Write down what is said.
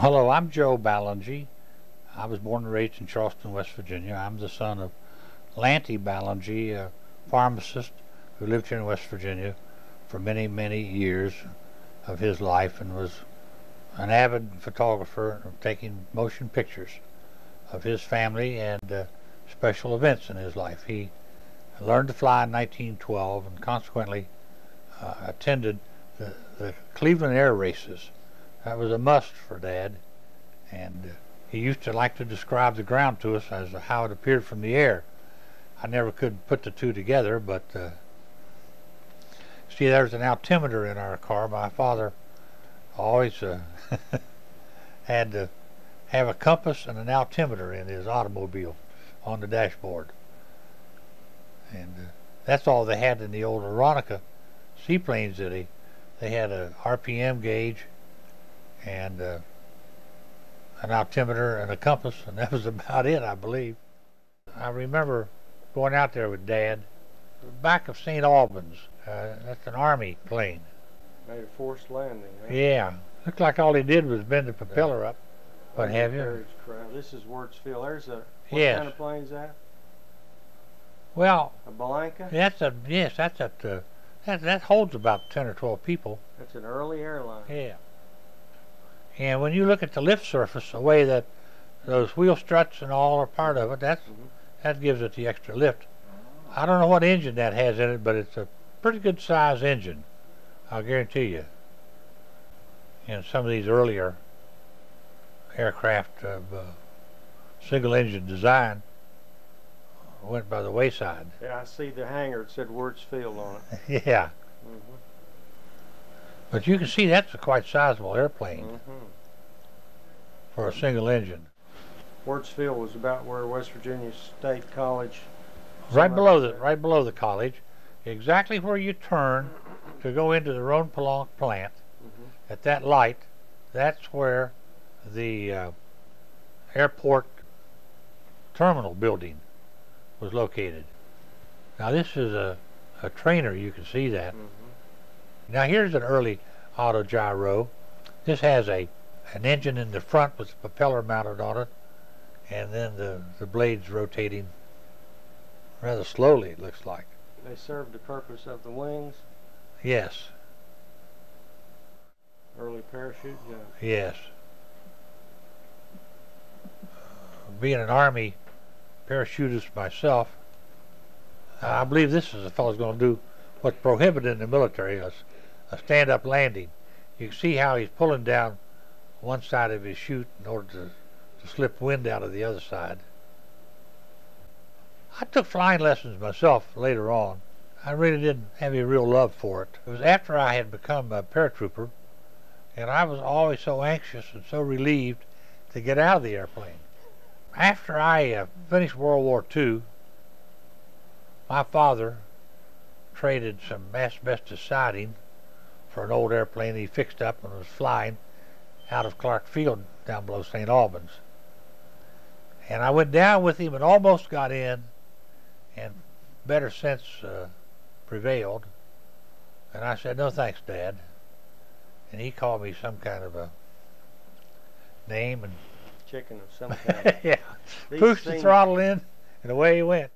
Hello, I'm Joe Ballengee. I was born and raised in Charleston, West Virginia. I'm the son of Lanty Ballengee, a pharmacist who lived here in West Virginia for many, many years of his life and was an avid photographer, taking motion pictures of his family and special events in his life. He learned to fly in 1912 and consequently attended the Cleveland Air Races. That was a must for Dad, and he used to like to describe the ground to us as how it appeared from the air. I never could put the two together, but see, there's an altimeter in our car. My father always had to have a compass and an altimeter in his automobile on the dashboard, and that's all they had in the old Aeronca seaplanes. That they had a RPM gauge and an altimeter and a compass, and that was about it, I believe. I remember going out there with Dad, back of St. Albans. That's an Army plane. Made a forced landing. Right? Yeah. Looked like all he did was bend the propeller up. What have you? This is Wordsfield. There's a what kind of plane is that? Well, a Balanca. That holds about 10 or 12 people. That's an early airline. Yeah. And when you look at the lift surface, the way that those wheel struts and all are part of it, that's that gives it the extra lift. I don't know what engine that has in it, but it's a pretty good size engine, I'll guarantee you. And some of these earlier aircraft of single engine design went by the wayside. Yeah, I see the hangar. It said Wordsfield on it. Yeah. Mm-hmm. But you can see that's a quite sizable airplane for a single engine. Wordsfield was about where West Virginia State College was. Right below the college, exactly where you turn to go into the Rhone-Polanque plant, at that light, that's where the airport terminal building was located. Now this is a trainer, you can see that. Now here's an early autogyro. This has an engine in the front with the propeller mounted on it, and then the blades rotating rather slowly, it looks like. They served the purpose of the wings? Yes. Early parachute jump? Yes. Being an Army parachutist myself, I believe this is a fellow's going to do what's prohibited in the military is a stand-up landing. You can see how he's pulling down one side of his chute in order to slip wind out of the other side. I took flying lessons myself later on. I really didn't have any real love for it. It was after I had become a paratrooper, and I was always so anxious and so relieved to get out of the airplane. After I finished World War II, my father traded some asbestos siding for an old airplane he fixed up and was flying out of Clark Field down below St. Albans. And I went down with him and almost got in, and better sense prevailed, and I said, "No thanks, Dad." And he called me some kind of a name, and chicken of some kind. Yeah. Pushed the throttle in and away he went.